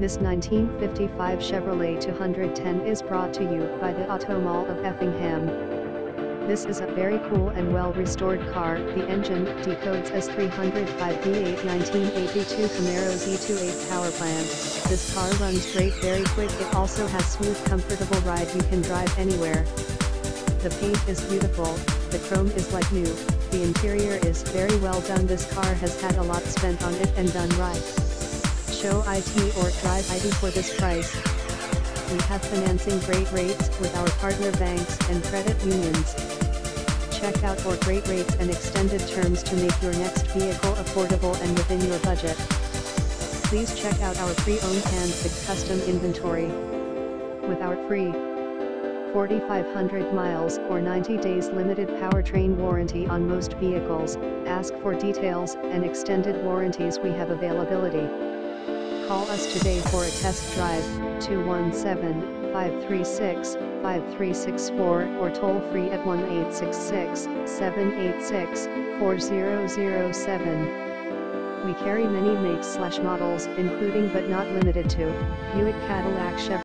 This 1955 Chevrolet 210 is brought to you by the Auto Mall of Effingham. This is a very cool and well-restored car. The engine decodes as 305 V8 1982 Camaro Z28 power plant. This car runs great, very quick. It also has smooth, comfortable ride. You can drive anywhere. The paint is beautiful, the chrome is like new, the interior is very well done. This car has had a lot spent on it and done right. Show it or drive it for this price. We have financing great rates with our partner banks and credit unions. Check out our great rates and extended terms to make your next vehicle affordable and within your budget. Please check out our pre-owned handpicked custom inventory. With our free 4,500 miles or 90 days limited powertrain warranty on most vehicles, ask for details and extended warranties we have availability. Call us today for a test drive, 217-536-5364 or toll free at 1-866-786-4007. We carry many makes/models including but not limited to Buick, Cadillac, Chevrolet.